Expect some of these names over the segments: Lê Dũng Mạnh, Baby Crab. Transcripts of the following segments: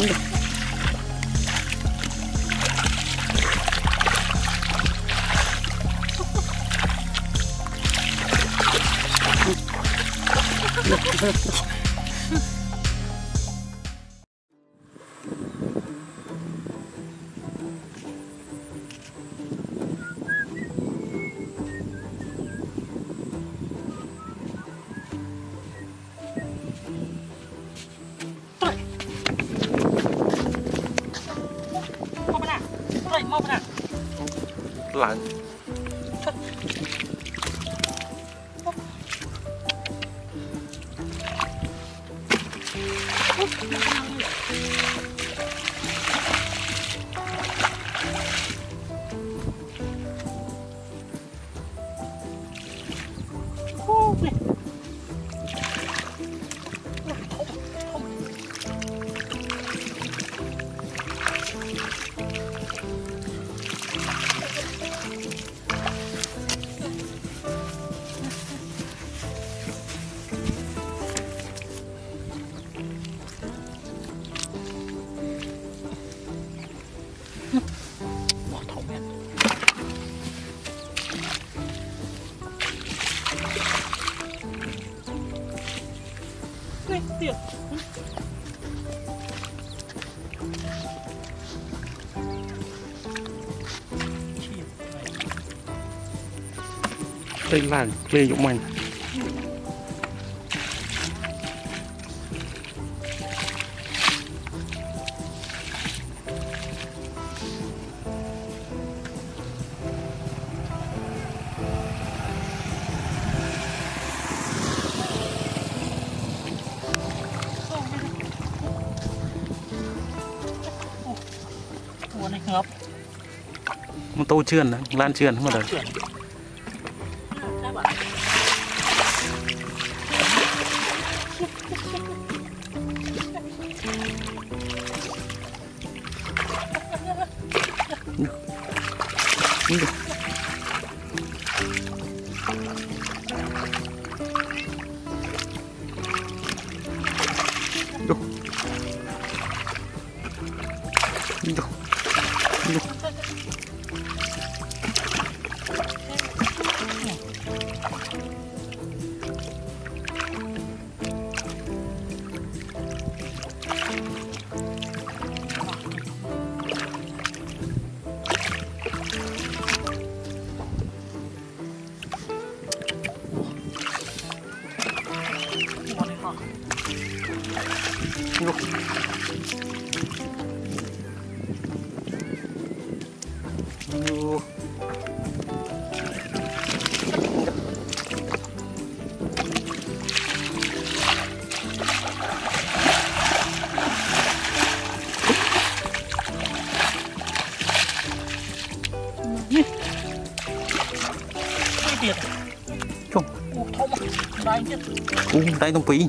Lạnh tên là Lê Dũng Mạnh. Một tô chườn đấy, lan chườn không mà được. Tay tông phí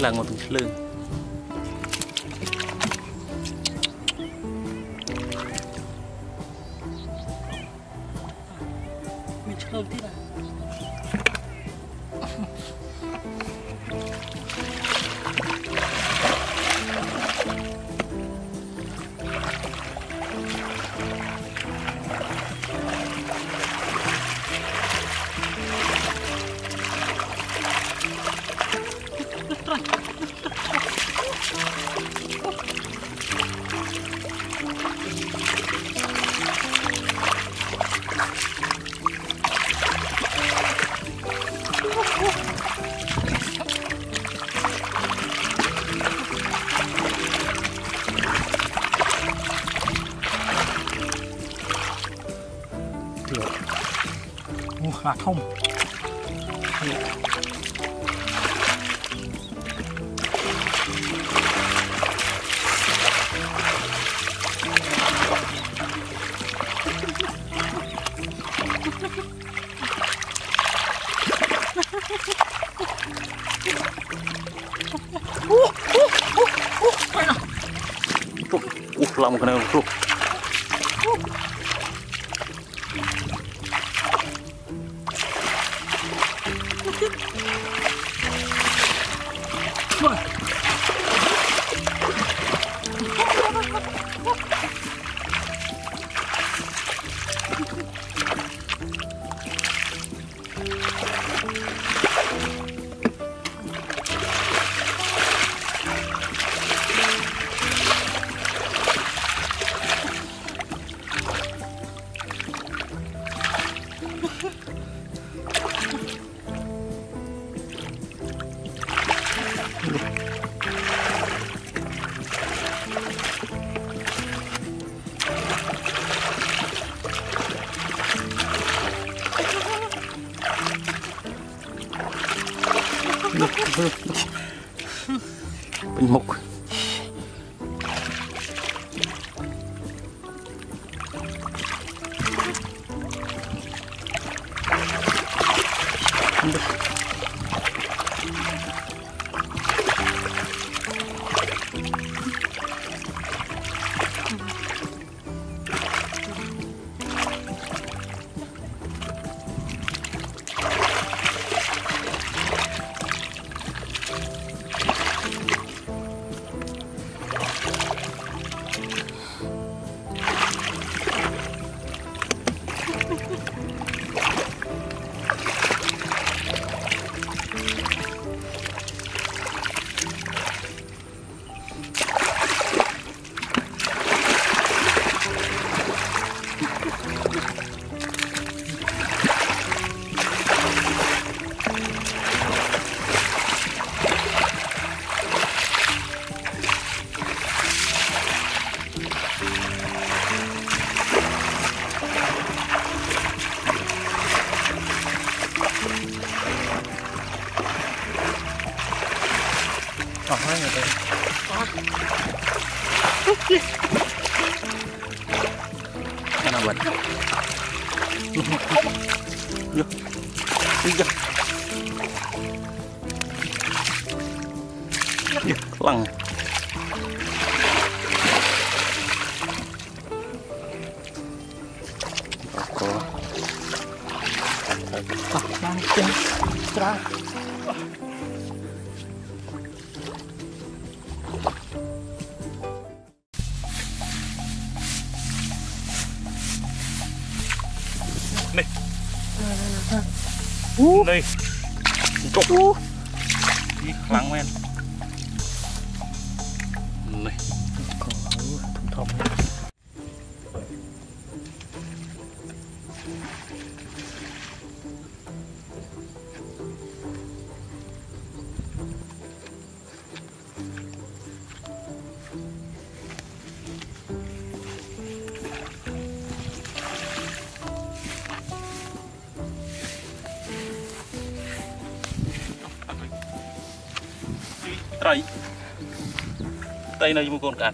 lần mà mình thích lương. Mình thơm thế nào. Mà không Ủa lòng cái này luôn. Bình mục lăng có đang chân ra này này chụp đi lăng men tay tay này một con cá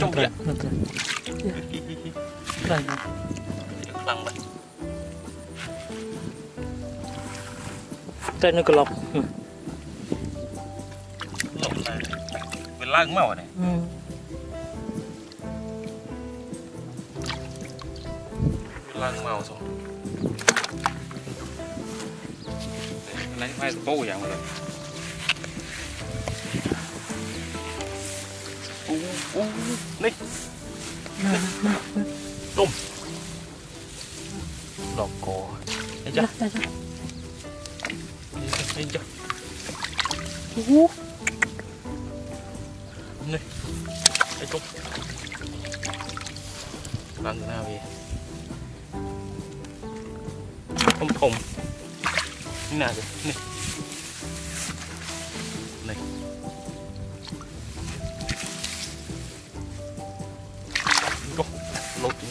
trong biển tay lăng đây tay nó cọp lăng màu này. Lăng màu rồi. Lấy mai bố vậy rồi. Này. Đùm. Đọc cổ. Đấy chưa? Đấy chưa? Này, đây cục làm thế nào vậy? Không thùng thế nào vậy? Này, này, cục lột chúng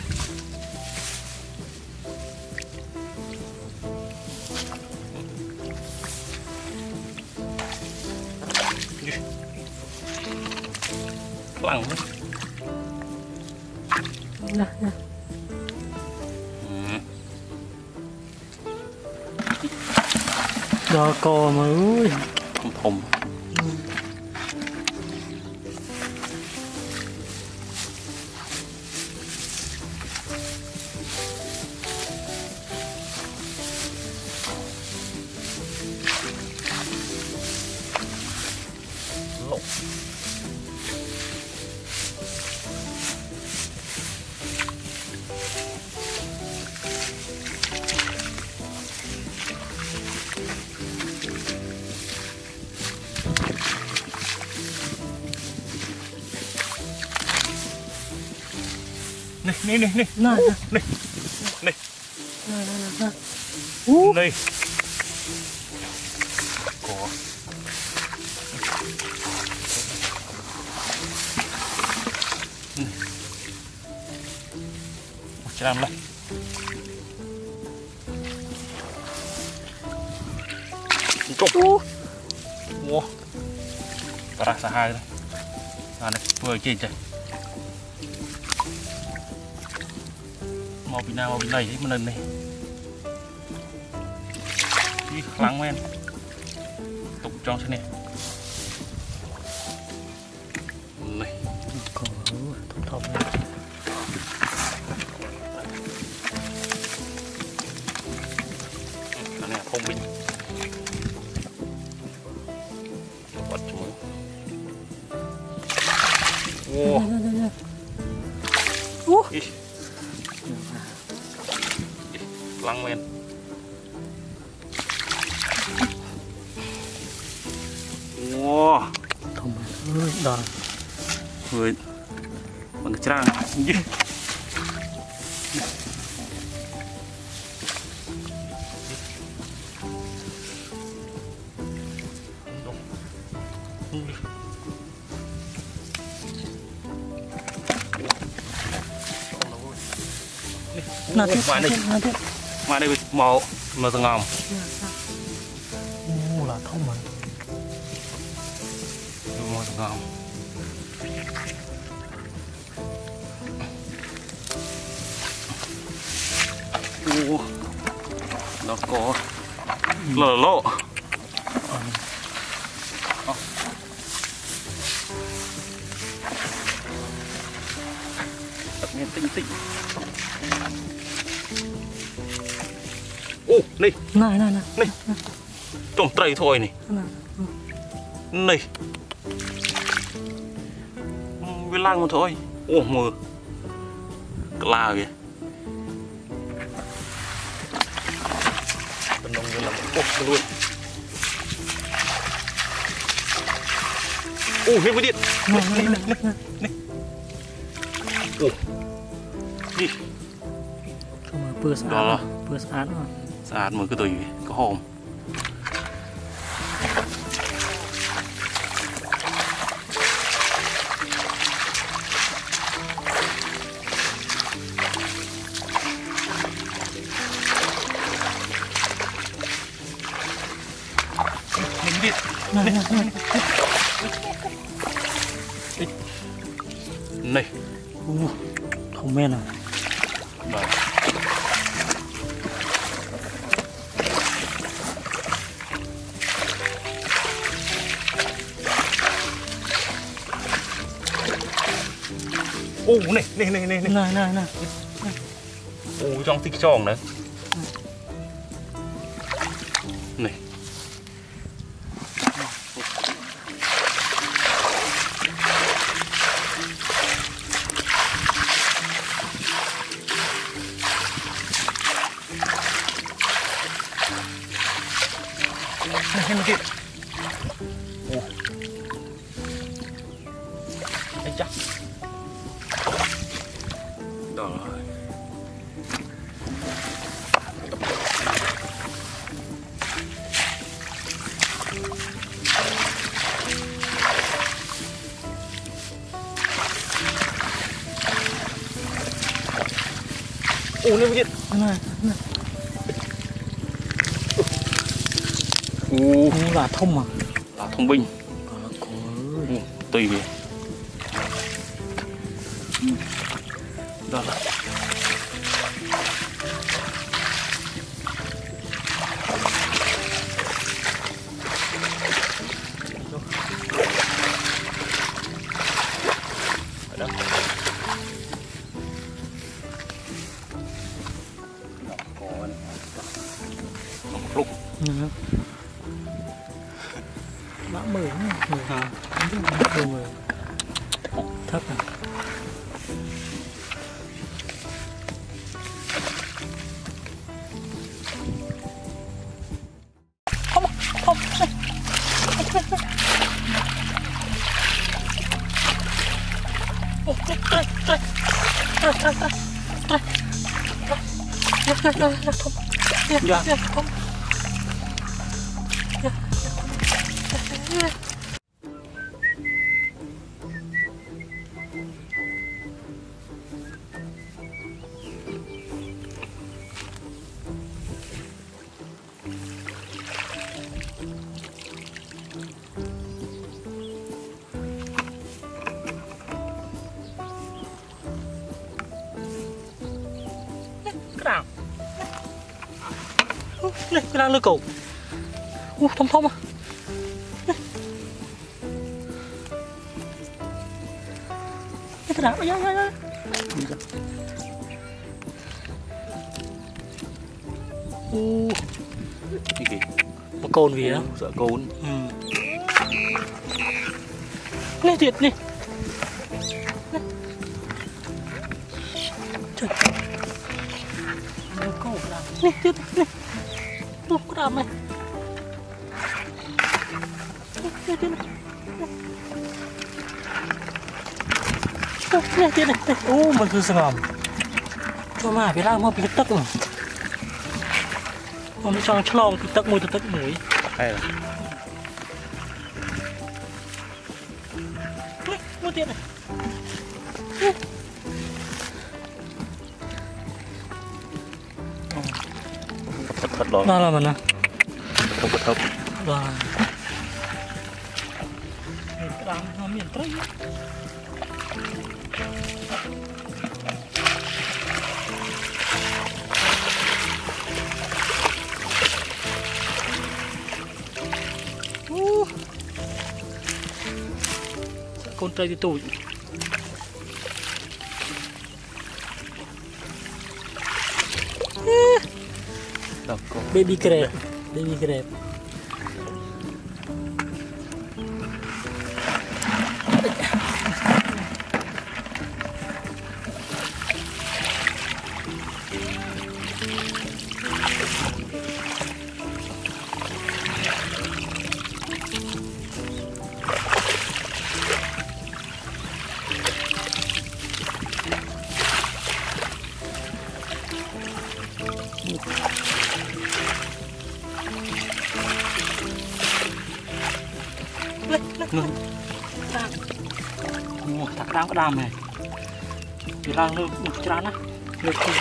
lằng nè. Cho cô mới không thùng. Lột. Này này này này này này này có làm lại cục mua ra xa hai đây này vừa chơi chơi màu bên nào màu bên này một lần này đi lắng quen tục cho thế này này cổ thấp thấp này cái này không bình bắt chuối wow lăng men wow thùng ơi đòn người bằng trang gì nó thế mà đây màu mà sừng ngòm là thông mình màu sừng ngòm nó có lở lộ đặc biệt tinh tinh. Ô, này. Này này này. Này. Trộm trầy thôi này. Này. Với lăng mà thôi. Ô mờ. Cla kìa. Bên đông như là một cốc luôn. โอ้เฮ้ยคุณดิษฐ์นี่โอ้นี่เข้ามาเปื้อนสะอาดเปื้อนสะอาดมั้งสะอาดเหมือนก็ตัวอยู่ก็หอมnày không men nào đây. Ô này này này này này này này ô trong tích tròn đấy này đó ủa lên cái gì ủa là thông à là thông binh tùy vậy đó là đã mở rồi thấp à không Cái này cái đang lơ cầu thông thông à cái nào cái một côn vì đó sợ côn này thiệt này trời này thiệt này một cái đàm này này tiết này ô mình cứ sờ cho mà phải làm mà bị tắc rồi còn cái tròn tròn bị tắc môi từ tắc mũi này một tiết này thật đó là mình à không bật thấp rồi cái đám nó miền tây con trai đi tụi Baby Crab Baby Crab nuôi một thằng đang có đam này thì đang nuôi một trán á nuôi con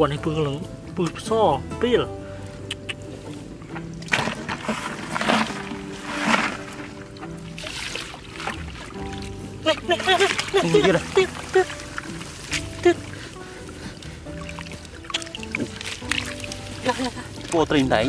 One này bự lắm, bự so, bự. Này,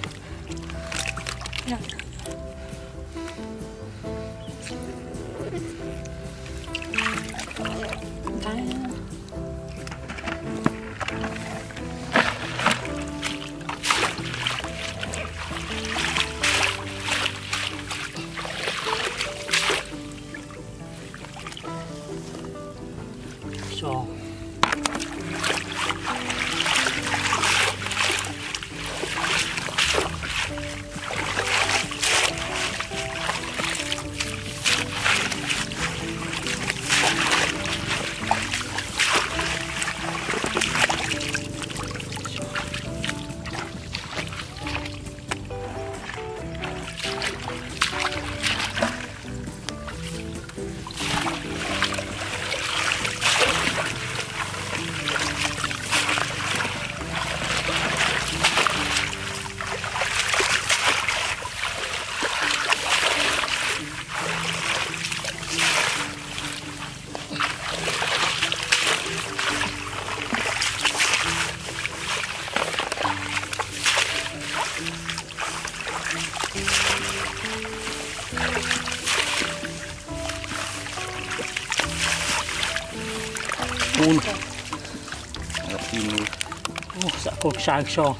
sang song.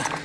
Thật